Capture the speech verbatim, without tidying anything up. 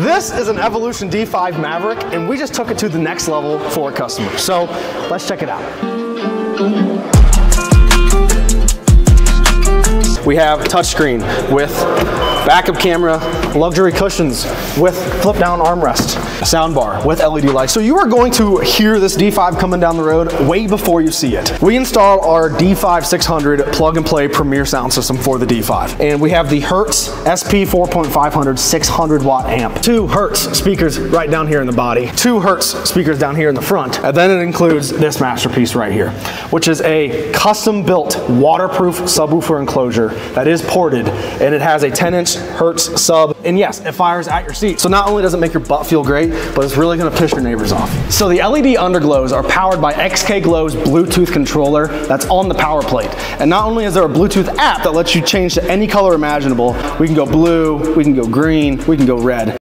This is an Evolution D five Maverick, and we just took it to the next level for customers. So let's check it out. We have touchscreen with backup camera, luxury cushions with flip down armrest, soundbar with L E D lights. So you are going to hear this D five coming down the road way before you see it. We installed our D five six hundred plug and play premier sound system for the D five. And we have the Hertz S P four point five hundred six hundred watt amp. Two Hertz speakers right down here in the body. Two Hertz speakers down here in the front. And then it includes this masterpiece right here, which is a custom built waterproof subwoofer enclosure that is ported, and it has a ten inch Hertz sub, and yes, it fires at your seat. So not only does it make your butt feel great, but it's really gonna piss your neighbors off. So the L E D underglows are powered by X K Glow's Bluetooth controller that's on the power plate. And not only is there a Bluetooth app that lets you change to any color imaginable, we can go blue, we can go green, we can go red.